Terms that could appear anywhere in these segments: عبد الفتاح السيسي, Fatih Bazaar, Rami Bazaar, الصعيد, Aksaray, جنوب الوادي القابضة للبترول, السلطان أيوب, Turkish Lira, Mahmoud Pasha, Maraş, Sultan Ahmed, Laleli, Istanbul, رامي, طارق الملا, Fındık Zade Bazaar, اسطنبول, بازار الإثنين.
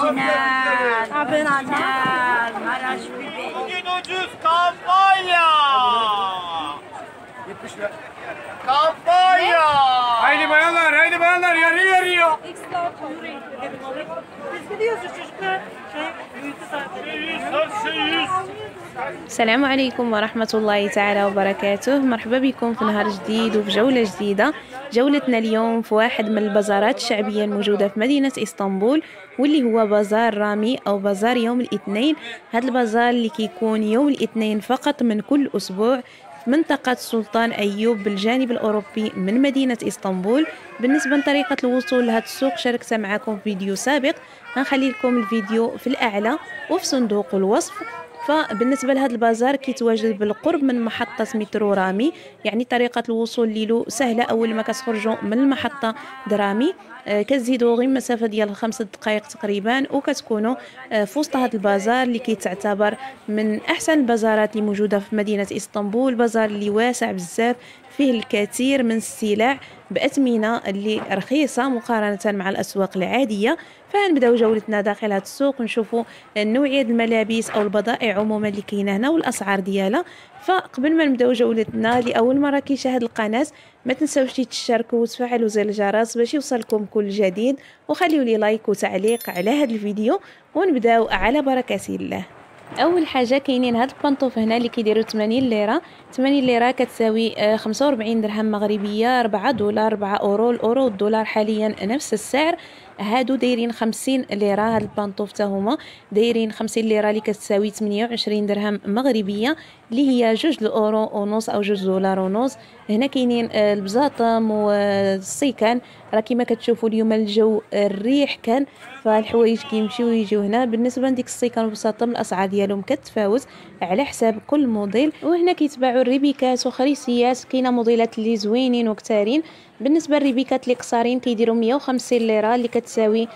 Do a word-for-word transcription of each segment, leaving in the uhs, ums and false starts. Cina Abenaz Maraş biberi. Bugün ucuz kampanya. yetmiş lira. Kampanya. Haydi bayanlar, haydi bayanlar, yarı yarıyor. Biz gidiyoruz çocuklar. السلام عليكم ورحمة الله تعالى وبركاته. مرحبا بكم في نهار جديد وفي جولة جديدة. جولتنا اليوم في واحد من البازارات الشعبية الموجودة في مدينة اسطنبول، واللي هو بازار رامي أو بازار يوم الاثنين. هذا البازار اللي كيكون يوم الاثنين فقط من كل أسبوع في منطقة سلطان أيوب بالجانب الأوروبي من مدينة اسطنبول. بالنسبة لطريقة الوصول لهذا السوق شاركت معكم في فيديو سابق، غنخلي لكم الفيديو في الأعلى وفي صندوق الوصف. فبالنسبه لهذا البازار كيتواجد بالقرب من محطه مترو رامي، يعني طريقه الوصول ليلو سهله. اول ما كتخرجوا من المحطه درامي كتزيدوا غير مسافه ديال خمس دقائق تقريبا، وكتكونوا في وسط هذا البازار اللي كيتعتبر من احسن البازارات اللي موجوده في مدينه اسطنبول. بازار اللي واسع بزاف، فيه الكثير من السلع بأثمنة اللي رخيصة مقارنة مع الأسواق العادية. فهنبداو جولتنا داخل هذا السوق نشوفوا نوعية الملابس أو البضائع عموما اللي كاينة هنا والأسعار ديالها. فقبل ما نبداو جولتنا، لأول مرة كيشاهد القناة ما تنساوش تشتركوا وتفعلوا زر الجرس باش يوصلكم كل جديد، وخليوا لي لايك وتعليق على هذا الفيديو، ونبداو على بركة الله. اول حاجه كاينين هاد البنطوف هنا اللي كيديروا ثمانين ليره. ثمانين ليره كتساوي خمسة وأربعين درهم مغربيه، أربعة دولار، أربعة اورو. الاورو والدولار حاليا نفس السعر. هادو دايرين خمسين ليره. هاد البنطوف حتى هما دايرين خمسين ليره اللي كتساوي ثمانية وعشرين درهم مغربيه، اللي هي جوج الاورو ونص او جوج دولار ونص. هنا كاينين البزاطم والسيكان. راه كما كتشوفوا اليوم الجو الريح كان، فالحوايج كيمشيو ويجيو هنا. بالنسبه لديك السيكان والبزاطم الاسعار ديالهم كتفاوت على حساب كل موديل. وهنا كيتباعوا الريبيكات وخريسيات، كاينه موديلات اللي زوينين وكثارين. بالنسبه للريبيكات اللي قصارين كيديروا مية وخمسين ليره اللي كتساوي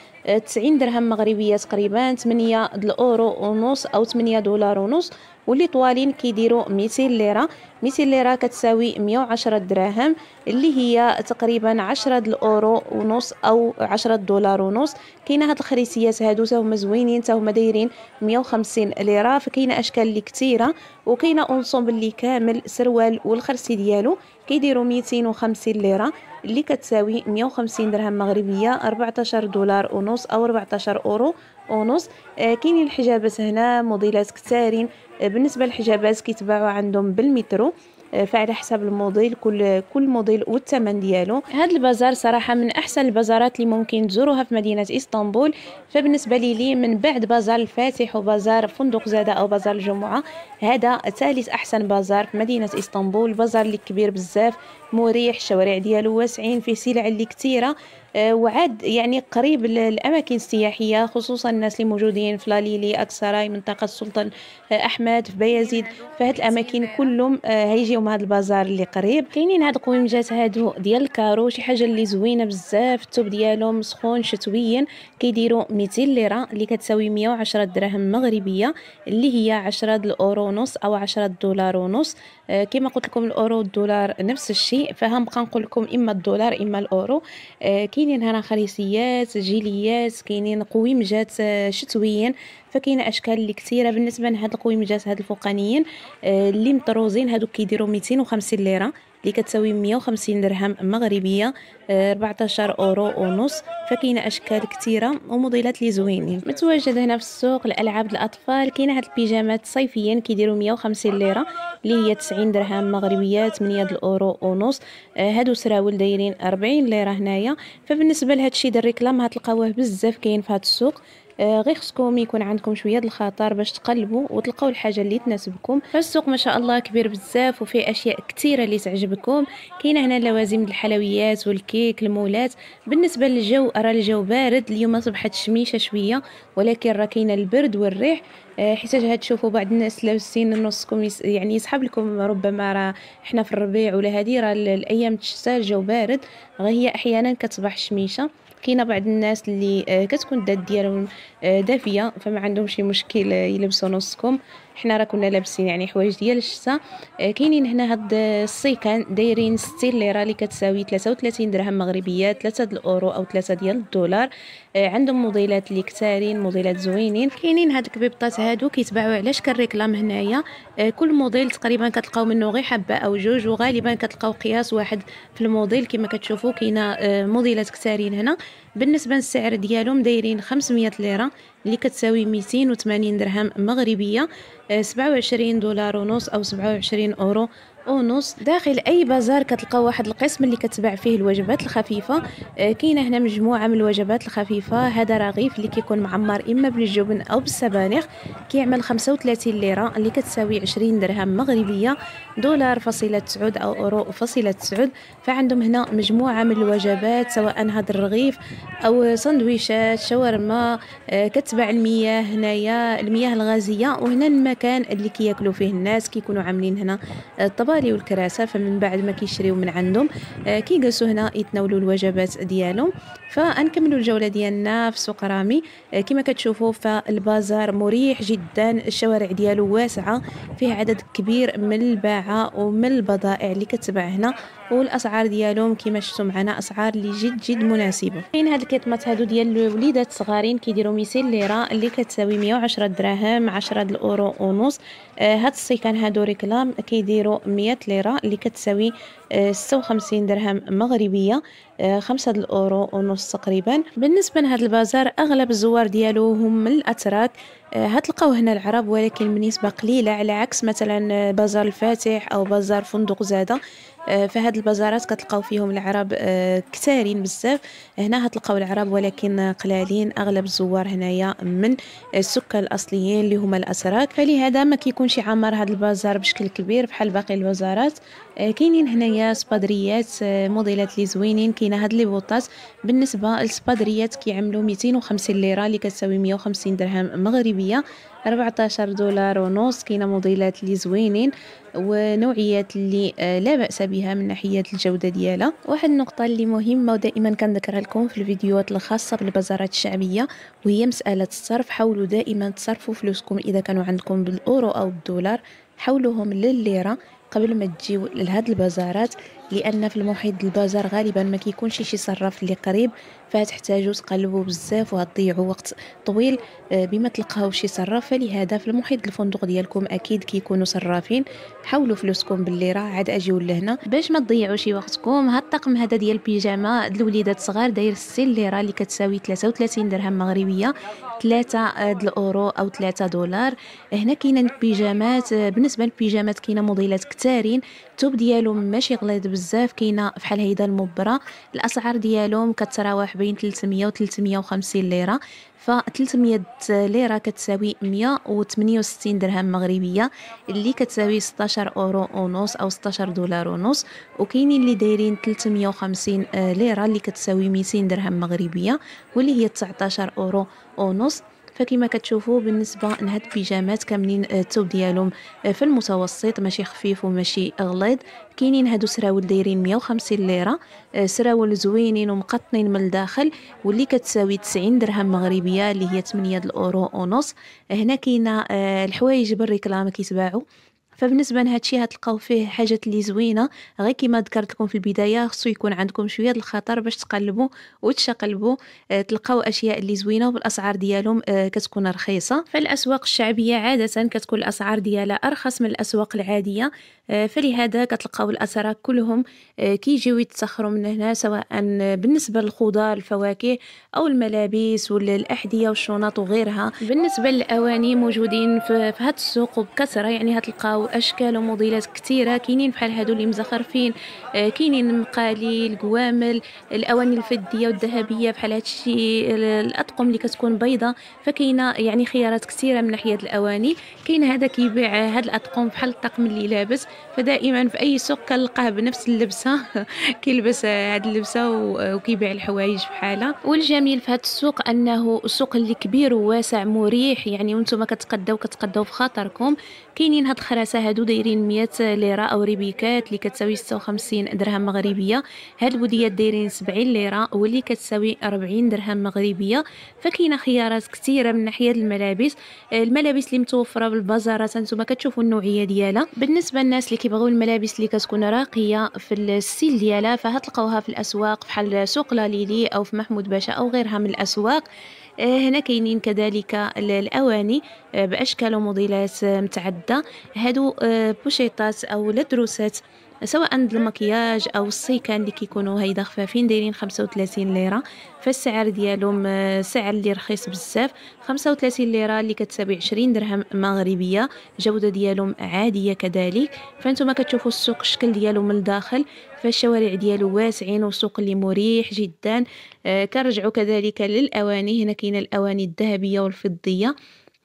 تسعين درهم مغربيه تقريبا، ثمانية الاورو ونص او ثمانية دولار ونص. واللي طوالين كيديروا مئتين ليره. مئتين ليره كتساوي مية وعشرة دراهم، اللي هي تقريبا عشرة الاورو ونص او عشرة دولار ونص. كاينه هاد الخريسيات هادو تا هما زوينين، تا هما دايرين مية وخمسين ليره. فكاينه اشكال اللي كثيره، وكاينه اونصومبل اللي كامل سروال والخرسي ديالو كيديروا مئتين وخمسين ليره اللي كتساوي مية وخمسين درهم مغربيه، أربعة عشر دولار ونص او أربعة عشر اورو ونص. كاينين الحجابات هنا موديلات كثارين. بالنسبه للحجابات كيتباعوا عندهم بالمترو، فعلى حسب الموديل، كل كل موديل والثمن ديالو. هذا البازار صراحه من احسن البازارات اللي ممكن تزوروها في مدينه اسطنبول. فبالنسبه لي, لي من بعد بازار الفاتح وبازار فندق زاده او بازار الجمعه، هذا ثالث احسن بازار في مدينه اسطنبول. بازار اللي كبير بزاف، مريح، الشوارع ديالو واسعين، فيه سلع اللي كثيره، وعاد يعني قريب للاماكن السياحيه، خصوصا الناس اللي موجودين في لاليلي، اكسراي، منطقه السلطان احمد، في بيازيد. فهاد الاماكن كلهم هيجيهم هاد البازار اللي قريب. كاينين هاد القويمجات هادو ديال الكارو، شي حاجه اللي زوينه بزاف. الثوب ديالهم سخون شتويا، كيديروا مئتين ليره اللي كتساوي مية وعشرة درهم مغربيه، اللي هي عشرة الاورو ونص او عشرة دولار ونص. كما قلت لكم الاورو والدولار نفس الشيء، فهنبقى نقول لكم اما الدولار اما الاورو. كاينين هنا خريسيات، جيليات، كاينين قويمجات شتويين. فكاينه اشكال اللي كثيره. بالنسبه لهاد القويمجات هاد الفوقانيين اللي مطروزين، هادو كيديروا مئتين وخمسين ليره اللي كتساوي مية وخمسين درهم مغربيه، أربعة عشر اورو ونص. فكاينه اشكال كثيره وموديلات لي زوينين. متواجد هنا في السوق الالعاب الاطفال. كاينه هاد البيجامات صيفيا كيديروا مية وخمسين ليره اللي هي تسعين درهم مغربيه، ثمانية الاورو ونص. هادو سراول دايرين أربعين ليره هنايا. فبالنسبه لهاد الشيء ديال الريكلام هتلقاوه بزاف كاين في هاد السوق. غير خصكم يكون عندكم شويه د الخطر باش تقلبوا وتلقاو الحاجه اللي تناسبكم. فالسوق ما شاء الله كبير بزاف وفيه اشياء كثيره اللي تعجبكم. كاينه هنا لوازم الحلويات والكيك، المولات. بالنسبه للجو، راه الجو بارد اليوم، اصبحت شميشه شويه، ولكن راه كاينه البرد والريح، حيت ها تشوفوا بعض الناس لابسين نصكم يعني يسحب لكم. ربما راه حنا في الربيع ولا هذه راه الايام الشتاء الجو بارد، غير هي احيانا كتصبح شميشه. كاينه بعض الناس اللي كتكون الدات ديالهم دافيه، فما عندهم شي مشكل يلبسوا نصكم. حنا راه كنا لابسين يعني حوايج ديال الشتاء. كاينين هنا هاد السيكان دايرين ستين ليره اللي كتساوي ثلاثة وثلاثين درهم مغربيه، ثلاثة د الاورو او ثلاثة ديال الدولار. عندهم موديلات اللي كثارين، موديلات زوينين. كاينين هاد الكبيبطات هادو كيتباعوا على شكل ريكلام هنايا، كل موديل تقريبا كتلقاو منه غير حبه او جوج، وغالبا كتلقاو قياس واحد في الموديل. كما كتشوفوا كاينه موديلات كثارين هنا. بالنسبه للسعر ديالهم دايرين خمسمية ليره اللي كتساوي مئتين وثمانين درهم مغربيه، سبعة وعشرين دولار ونص او سبعة وعشرين اورو ونص. داخل اي بازار كتلقى واحد القسم اللي كتباع فيه الوجبات الخفيفه. كاينه هنا مجموعه من الوجبات الخفيفه. هذا رغيف اللي كيكون معمر اما بالجبن او بالسبانخ، كيعمل خمسة وثلاثين ليره اللي كتساوي عشرين درهم مغربيه، دولار فاصله تسعود او اورو فاصله تسعود. فعندهم هنا مجموعه من الوجبات، سواء هذا الرغيف او سندويشات شاورما. كتباع المياه هنايا، المياه الغازيه، وهنا المكان اللي كياكلوا فيه الناس. كيكونوا عاملين هنا الطبق والكراسه، فمن بعد ما كيشريو من عندهم كيجلسوا هنا يتناولوا الوجبات ديالهم. فنكملوا الجوله ديالنا في سوق رامي. كما كتشوفوا فالبازار مريح جدا، الشوارع ديالو واسعه، فيه عدد كبير من الباعه ومن البضائع اللي كتباع هنا، والاسعار ديالهم كما شفتوا معنا اسعار اللي جد جد مناسبه. كاين هاد الكيطمات هادو ديال الوليدات الصغارين كيديروا مئتين ليره اللي كتساوي مئة وعشرة دراهم، عشرة د الاورو ونص. هاد السيكان هادو ريكلام كيديروا مئة ليره اللي كتساوي ستة وخمسين درهم مغربيه، خمسة د الاورو ونص تقريبا. بالنسبه لهذا البازار اغلب الزوار ديالو هم من الاتراك. هتلقاو هنا العرب ولكن بنسبه قليله، على عكس مثلا بازار الفاتح او بازار فندق زاده، فهاد البازارات كتلقاو فيهم العرب كثارين بزاف. هنا هتلقاو العرب ولكن قلالين، اغلب الزوار هنايا من السكان الاصليين اللي هما الاتراك، فلهذا ما كيكونش عامر هاد البازار بشكل كبير بحال باقي البازارات. كاينين هنايا سبادريات، موديلات اللي زوينين. كاينه هاد لي بوطات، بالنسبه للسبادريات كيعملوا مئتين وخمسين ليره اللي كتساوي مئة وخمسين درهم مغربيه، أربعطاش دولار ونص. كاينه موديلات اللي زوينين ونوعيات اللي لا باس بها من ناحيه الجوده ديالها. واحد النقطه اللي مهمه ودائما كنذكرها لكم في الفيديوهات الخاصه بالبازارات الشعبيه، وهي مساله الصرف. حاولوا دائما تصرفوا فلوسكم اذا كانوا عندكم بالاورو او بالدولار، حولوهم للليره قبل ما تجيو لهاد البازارات، لان في المحيط البازار غالبا ما كيكونش شي صراف اللي قريب، فهتحتاجوا تقلبوا بزاف وهتضيعوا وقت طويل بما تلقاو شي صراف. فلهذا في المحيط الفندق ديالكم اكيد كيكونوا صرافين، حولوا فلوسكم بالليره عاد اجيو لهنا باش ما تضيعوش وقتكم. هاد الطقم هذا ديال البيجامه الوليدات الصغار داير ستين ليره اللي كتساوي ثلاثة وثلاثين درهم مغربيه، ثلاثة د الاورو او ثلاثة دولار. هنا كاينه البيجامات، بالنسبه للبيجامات كاينه موديلات كثارين، الثوب ديالهم ماشي غليظ بزاف، كاينه فحال هيدا المبره. الاسعار ديالهم كتراوح بين ثلاثمية و ثلاثمية وخمسين ليره، ف ثلاثمية ليره كتساوي مئة وثمانية وستين درهم مغربيه اللي كتساوي ستطاش اورو ونص او ستطاش دولار ونص. وكاينين اللي دايرين ثلاثمية وخمسين ليره اللي كتساوي مئتين درهم مغربيه، واللي هي تسعطاش اورو ونص. فكما كتشوفوا بالنسبه لهاد البيجامات كاملين الثوب ديالهم في المتوسط، ماشي خفيف وماشي غليظ. كاينين هادو سراول دايرين مئة وخمسين ليره، سراول زوينين ومقطنين من الداخل، واللي كتساوي تسعين درهم مغربيه اللي هي ثمانية د الاورو ونص. هنا كاينه الحوايج بالريكلام كيتباعوا، فبالنسبه لهادشي هتلقاو فيه حاجات اللي زوينه، غير كما ذكرت لكم في البدايه خصو يكون عندكم شويه الخطر باش تقلبوا وتشقلبوا تلقاو اشياء اللي زوينه، والاسعار ديالهم كتكون رخيصه. فالاسواق الشعبيه عاده كتكون الاسعار ديالها ارخص من الاسواق العاديه، فلهذا كتلقاو الاتراك كلهم كيجيو يتسخروا من هنا، سواء بالنسبه للخضار الفواكه او الملابس ولا الاحذيه والشنط وغيرها. بالنسبه للاواني موجودين في هاد السوق بكثره، يعني هتلقاو اشكال وموديلات كثيره. كاينين بحال هادو اللي مزخرفين، كاينين مقاليل، قوامل، الاواني الفضيه والذهبيه، بحال هادشي الاطقم اللي كتكون بيضه. فكاينه يعني خيارات كثيره من ناحيه الاواني. كاين هذا كيبيع هاد الاطقم بحال الطقم اللي لابس، فدائما في أي سوق كنلقاه بنفس اللبسة كيلبس هاد اللبسة وكيبيع الحوايج بحالها. والجميل في هاد السوق أنه سوق اللي كبير وواسع مريح، يعني وانتم كتقداو كتقداو في خاطركم. كاينين هاد الخراسة هادو دايرين مية ليرة أو ريبيكات اللي كتساوي ستة وخمسين درهم مغربية، هاد البوديات دايرين سبعين ليرة واللي كتساوي أربعين درهم مغربية. فكاينه خيارات كثيرة من ناحية الملابس، الملابس اللي متوفرة بالبازارات انتم كتشوفوا النوعية ديالها. بالنسبة للناس اللي كيبغيو الملابس اللي كتكون راقية في السيل ديالها فهتلقاوها في الأسواق بحال سوق لاليلي أو في محمود باشا أو غيرها من الأسواق. هنا كاينين كذلك الاواني باشكال وموديلات متعدده، هادو بوشيطات او لدروسات سواء المكياج او السيكان اللي كيكونوا هيدا خفافين دايرين خمسة وثلاثين ليره، فالسعر ديالهم سعر اللي رخيص بزاف، خمسة وثلاثين ليره اللي كتساوي عشرين درهم مغربيه، الجوده ديالهم عاديه كذلك. فانتم كتشوفوا السوق الشكل ديالو من الداخل، فالشوارع ديالو واسعين وسوق اللي مريح جدا. كنرجعوا كذلك للاواني، هنا كاينه الاواني الذهبيه والفضيه،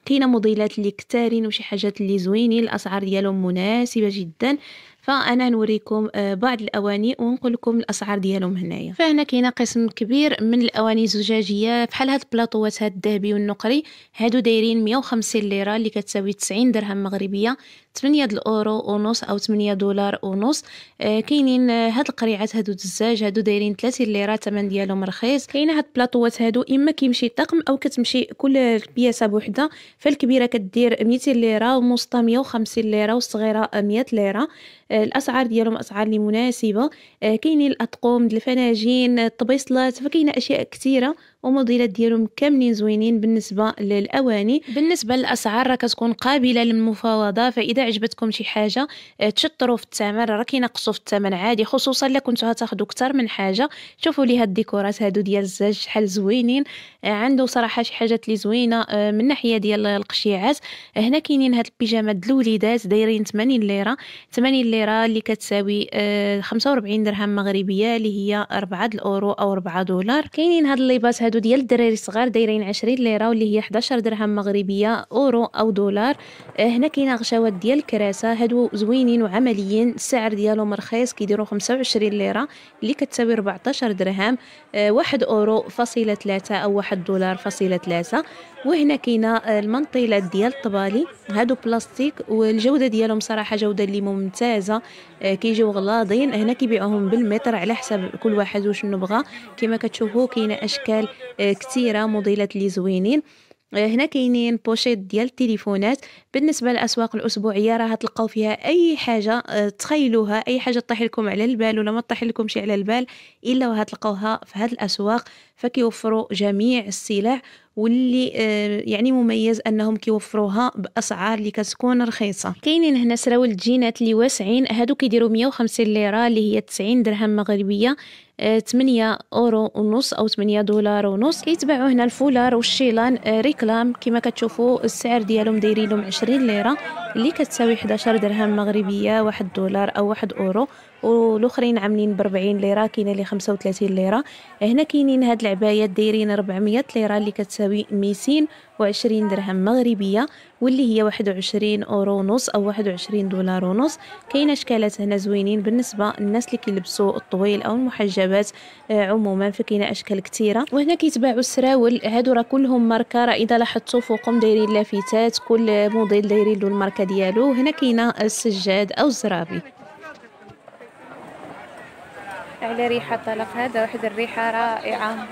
كاينه موديلات اللي كتارين وشي حاجات اللي زوينين، الاسعار ديالهم مناسبه جدا. فانا نوريكم بعض الاواني ونقول لكم الاسعار ديالهم هنايا. فهنا كاين قسم كبير من الاواني الزجاجيه بحال هاد البلاطوات هاد الذهبي والنقري، هادو دايرين مية وخمسين ليره اللي كتساوي تسعين درهم مغربيه، ثمانية الاورو ونص او ثمانية دولار ونص. آه كاينين هاد القريعات هادو الزجاج، هادو دايرين ثلاثين ليره، الثمن ديالهم رخيص. كاين هاد البلاطوات هادو اما كيمشي طقم او كتمشي كل بياسه بوحده، فالكبيره كدير مئتين ليره وموسطه مية وخمسين ليره والصغيره مية ليره. الاسعار ديالهم اسعار اللي مناسبه. كاينين الاطقم، الفناجين، الطبيصلات، فكاينه اشياء كثيره وموديلات ديالهم كاملين زوينين. بالنسبه للاواني بالنسبه للاسعار راه كتكون قابله للمفاوضه، فاذا عجبتكم شي حاجه تشطروا في الثمن، راه كينقصوا في الثمن عادي، خصوصا الا كنتو غتاخذوا اكثر من حاجه. شوفوا لي هاد الديكورات هادو ديال الزاج شحال زوينين، عنده صراحه شي حاجات اللي زوينه من ناحيه ديال القشيعات. هنا كاينين هاد البيجامات للوليدات دايرين ثمانين ليره، ثمانين ليره اللي كتساوي خمسة وأربعين درهم مغربيه اللي هي أربعة الاورو او أربعة دولار. كاينين هاد الليبات هادو ديال الدراري الصغار دايرين عشرين ليره واللي هي حداش درهم مغربيه اورو او دولار. هنا كاينه غشاوات ديال الكراسه، هادو زوينين وعمليين، السعر ديالهم رخيص كيديروا خمسة وعشرين ليره اللي كتساوي أربعطاش درهم، واحد اورو فاصله ثلاثة او واحد دولار فاصله ثلاثة. وهنا كاينه المنطيلات ديال الطبالي، هادو بلاستيك والجوده ديالهم صراحه جوده اللي ممتازه، كيجيو غلاضين. هنا كيبيعوهم بالمتر على حسب كل واحد وشنو بغى، كما كتشوفوا كاينه اشكال كثيره موديلات اللي زوينين. هنا كاينين بوشيط ديال التليفونات. بالنسبه للاسواق الاسبوعيه راه تلقاو فيها اي حاجه تخيلوها، اي حاجه طيح لكم على البال ولا ما طيح لكمش على البال الا وهتلقاوها في هاد الاسواق، فكيوفروا جميع السلع، واللي يعني مميز انهم كيوفروها باسعار اللي كتكون رخيصه. كاينين هنا سراول الجينات اللي واسعين، هادو كيديروا مية وخمسين ليره اللي هي تسعين درهم مغربيه، ثمانية اورو ونص او ثمانية دولار ونص. كيتباعوا هنا الفولار والشيلان ريكلام، كما كتشوفوا السعر ديالهم دايرين لهم عشرين ليره اللي كتساوي حداش درهم مغربيه، واحد دولار او واحد اورو، والاخرين عاملين ب أربعين ليره، كاينه اللي خمسة وثلاثين ليره. هنا كاينين هاد العبايات دايرين أربعمية ليره اللي كتساوي مئتين وعشرين درهم مغربيه واللي هي واحد وعشرين اورو ونص او واحد وعشرين دولار ونص. كاين اشكالات هنا زوينين بالنسبه للناس اللي كيلبسوا الطويل او المحجبات عموما، فكاينه اشكال كثيره. وهنا كيتباعوا السراول، هادو راه كلهم ماركه، راه اذا لاحظتوا فوقهم دايرين لافتات، كل موديل دايرين له الماركه ديالو. هنا كاينه السجاد او الزرابي على ريحه طلق، هذا واحد الريحه رائعه.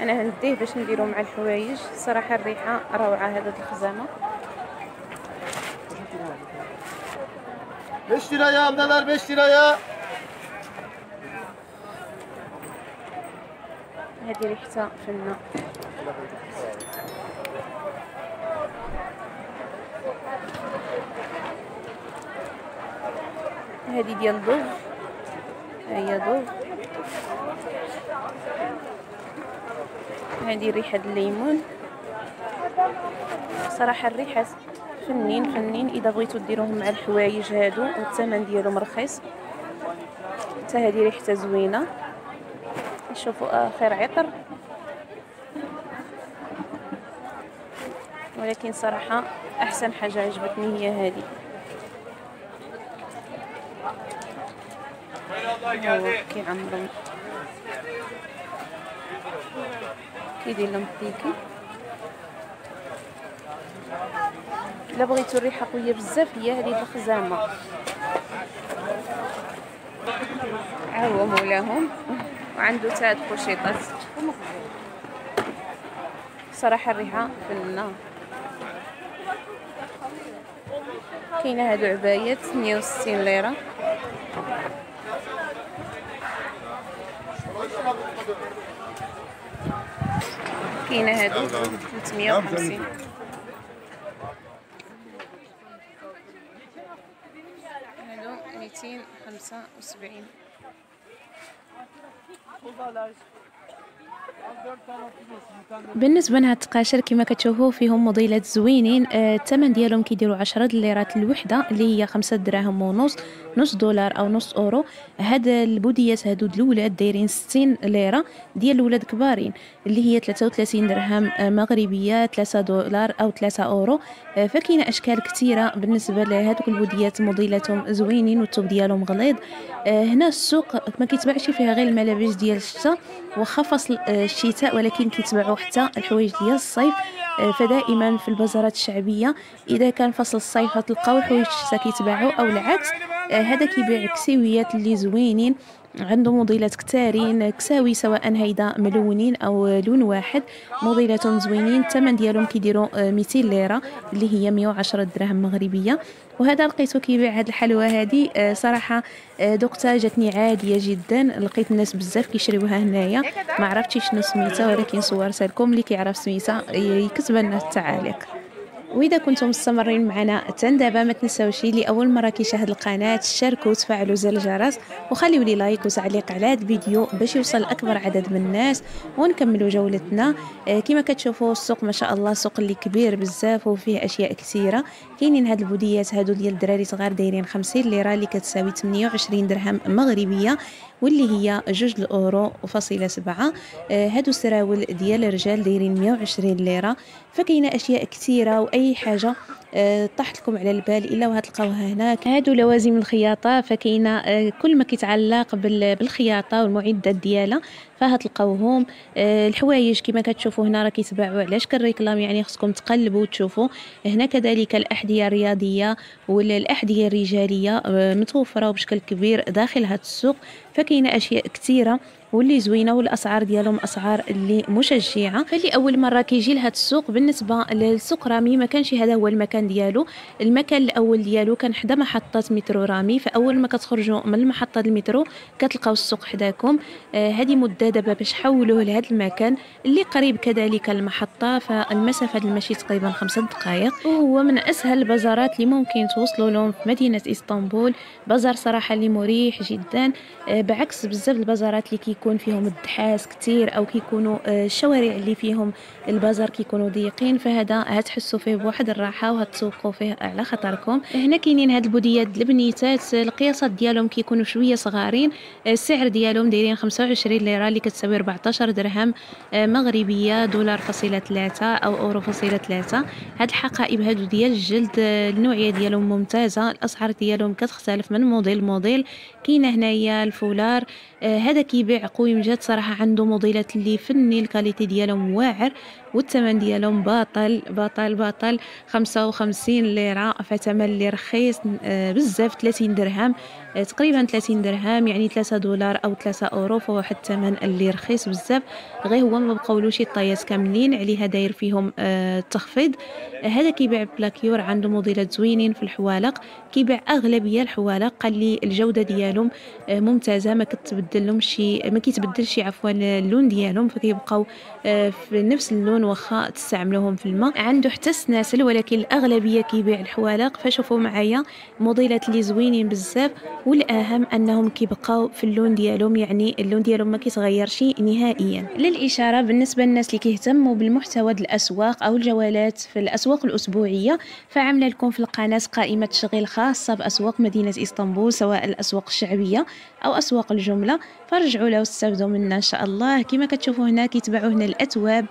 انا هنديه باش نديرو مع الحوايج، صراحه الريحه روعه. هذا الخزامه beş liraya ablalar beş liraya. هذه ريحتها فنه. هذه ديال دوف، هي دوف. هذه ريحه الليمون، صراحه الريحه فنين فنين. اذا بغيتو ديروهم مع الحوايج هادو والثمن ديالهم رخيص. حتى هذه ريحتها زوينه، شوفوا اخر عطر. ولكن صراحة أحسن حاجة عجبتني هي هذه. كيعمرو كيدير لهم بيكي. إلا بغيتو الريحة قوية بزاف هي هذه الخزامة. ها هو مولاهم وعنده تا هاد البوشيطات. صراحة الريحة فنة. كاينة هادو عبايات مية وستين ليرة. كاينة هادو تلتمية وخمسين. هادو ميتين خمسة وسبعين. بالنسبه لهاد التقاشر كما كتشوفوا فيهم موديلات زوينين. الثمن ديالهم كيديروا عشرة ليرات الوحده اللي هي خمسة دراهم ونص، نص دولار او نص اورو. هاد البوديات هادو الاولاد دايرين ستين ليره، ديال الاولاد كبارين اللي هي ثلاثة وثلاثين درهم مغربيه، ثلاثة دولار او ثلاثة اورو. فكاينه اشكال كثيره بالنسبه لهادوك البوديات، موديلاتهم زوينين والثوب ديالهم غليظ. هنا السوق ما كيتباعش فيها غير الملابس ديال الشتاء واخا فصل الشتاء، ولكن كيتباعوا حتى الحوايج ديال الصيف. فدائما في البازارات الشعبيه اذا كان فصل الصيف غتلقاو حوايج الشتاء كيتباعوا او العكس. هذا كيبيع كساويات اللي زوينين، عندهم موديلات كتارين كساوي سواء هيدا ملونين او لون واحد، موديلاتهم زوينين. الثمن ديالهم كيديروا مئتين ليره اللي هي مية وعشرة دراهم مغربيه. وهذا لقيته كيبيع هاد الحلوى هادي. صراحه ذقتها جاتني عاديه جدا، لقيت الناس بزاف كيشريوها هنايا، ما عرفتش شنو سميتها ولكن صورتها لكم، اللي كيعرف سميتها يكتب لنا التعاليق. وإذا كنتم مستمرين معنا تندابا ما تنساوش اللي أول مرة كيشاهد القناة شاركوا وتفعلوا زر الجرس وخليوا لي لايك وتعليق على هذا الفيديو باش يوصل أكبر عدد من الناس ونكملوا جولتنا. كما كتشوفوا السوق ما شاء الله سوق اللي كبير بزاف وفيه أشياء كثيرة. كاينين هاد البوديات هادو ديال الدراري صغار دايرين خمسين ليرة اللي كتساوي ثمانية وعشرين درهم مغربية واللي هي جوج الأورو فاصلة سبعة. هادو السراول ديال الرجال دايرين مية وعشرين ليرة. فكاينه أشياء كثيرة وأي حاجة طاحت لكم على البال الا وهتلقاوها هناك. هادو لوازم الخياطه، فكاينه كل ما كيتعلق بالخياطه والمعدات ديالها فهتلقاوهم. الحوايج كما كتشوفوا هنا راه كيتباعوا على شكل ريكلام، يعني خصكم تقلبوا وتشوفوا. هنا كذلك الاحذيه الرياضيه والاحذيه الرجاليه متوفره بشكل كبير داخل هذا السوق. فكاينه اشياء كثيره واللي زوينه والاسعار ديالهم اسعار اللي مشجعه. فاللي اول مره كيجي لهذا السوق. بالنسبه للسوق رامي ما كانش هذا هو المكان ديالو. المكان الاول ديالو كان حدا محطه مترو رامي، فاول ما كتخرجوا من المحطه المترو كتلقاو السوق حداكم. هذه آه مده دابا باش حولوه لهذا المكان اللي قريب كذلك المحطه، فالمسافه المشي تقريبا خمسة دقائق. وهو من اسهل البازارات اللي ممكن توصلوا لهم في مدينه اسطنبول. بازار صراحه اللي مريح جدا، آه بعكس بزاف البازارات اللي كي يكون فيهم الدحاس كتير او كيكونوا الشوارع اللي فيهم البازار كيكونوا ضيقين، فهذا هتحسوا فيه بواحد الراحه وهتسوقوا فيه على خطركم. هنا كاينين هاد البوديات البنيتات، القياسات ديالهم كيكونوا شويه صغارين. السعر ديالهم دايرين خمسة وعشرين ليره اللي كتساوي أربعطاش درهم مغربيه، دولار فاصله ثلاثة او اورو فاصله ثلاثة. هاد الحقائب هادو ديال الجلد النوعيه ديالهم ممتازه، الاسعار ديالهم كتختلف من موديل موديل. كاينه هنايا الفولار، هذا كيبيع قوي مجد صراحه، عنده موديلات اللي فني الكاليتي ديالهم واعر والثمن ديالهم باطل باطل باطل، خمسة وخمسين ليره. فتمن اللي رخيص بزاف، ثلاثين درهم تقريبا، ثلاثين درهم يعني ثلاثة دولار او ثلاثة اورو، فواحد الثمن اللي رخيص بزاف. غير هو ما بقاولوش الطيات كاملين عليها داير فيهم التخفيض. هذا كيبيع بلاكيور، عنده موديلات زوينين في الحوالق، كيبيع اغلبيه الحوالق. قال لي الجوده ديالهم ممتازه، ما كتبدل لهم شي ما كيتبدلش عفوا اللون ديالهم، فكيبقاو في نفس اللون واخا تستعملوهم في الماء. عنده حتى السناسل ولكن الاغلبيه كيبيع الحوالق. فشوفوا معايا موديلات اللي زوينين بزاف، والاهم انهم كيبقاو في اللون ديالهم، يعني اللون ديالهم ما كيتغيرش نهائيا. للاشاره بالنسبه للناس اللي كيهتموا بالمحتوى ديال الاسواق او الجولات في الاسواق الاسبوعيه، فعامله لكم في القناه قائمه تشغيل خاصه باسواق مدينه اسطنبول، سواء الاسواق الشعبيه او اسواق الجمله، فرجعوا لها واستافدوا منها ان شاء الله. كما كتشوفوا هنا كيتباعوا هنا الاثواب،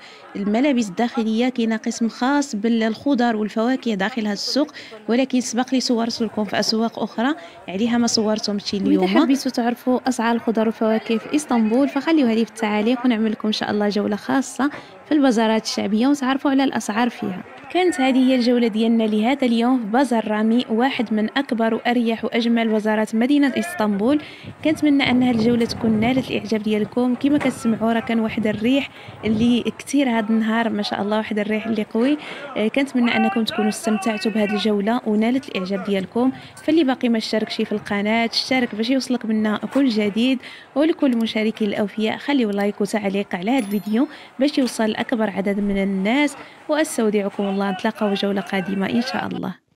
الملابس الداخلية كاين قسم خاص بالخضر والفواكه داخل هذا السوق، ولكن سبق لي صورت لكم في أسواق أخرى عليها ما صورتهمش اليوم. إذا حبيتوا تعرفوا أسعار الخضر والفواكه في إسطنبول فخليوها لي في التعاليق ونعمل لكم إن شاء الله جولة خاصة في البازارات الشعبية وتعرفوا على الأسعار فيها. كانت هذه هي الجولة ديالنا لهذا اليوم في بازار رامي، واحد من أكبر وأريح وأجمل بازارات مدينة إسطنبول. كنتمنى أن هالجولة تكون نالت الإعجاب ديالكم. كما كتسمعوا راه كان واحد الريح اللي كثير هذا النهار ما شاء الله، واحد الريح اللي قوي. كنتمنى أنكم تكونوا استمتعتوا بهذه الجولة ونالت الإعجاب ديالكم. فاللي باقي ما اشتركش في القناة اشترك باش يوصلك منا كل جديد، ولكل مشاركي الأوفياء خليوا لايك وتعليق على هذا الفيديو باش يوصل لأكبر عدد من الناس. وأستودعكم الله، نتلاقاو جولة قادمة إن شاء الله.